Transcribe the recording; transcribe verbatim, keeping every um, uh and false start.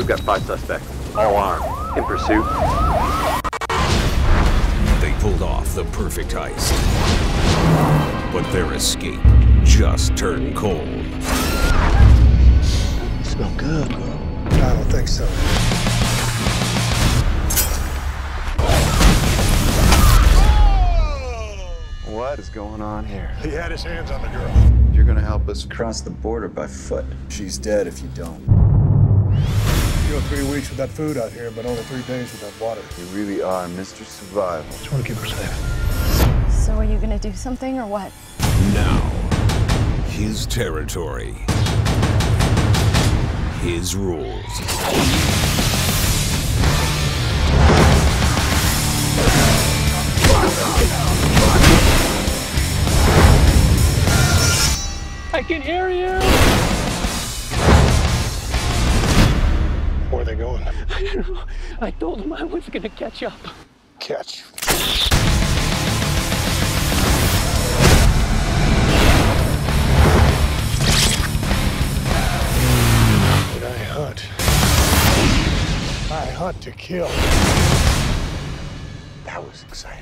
We've got five suspects, all armed, in pursuit. They pulled off the perfect heist, but their escape just turned cold. You smell good, girl. I don't think so. What is going on here? He had his hands on the girl. You're gonna help us cross the border by foot. She's dead if you don't. You go three weeks without food out here, but only three days without water. You really are Mister Survival. I just want to keep her safe. So are you gonna do something or what? Now, his territory. His rules. I can hear you! Where are they going? I don't know. I told them I was gonna catch up. Catch. When I hunt, I hunt to kill. That was exciting.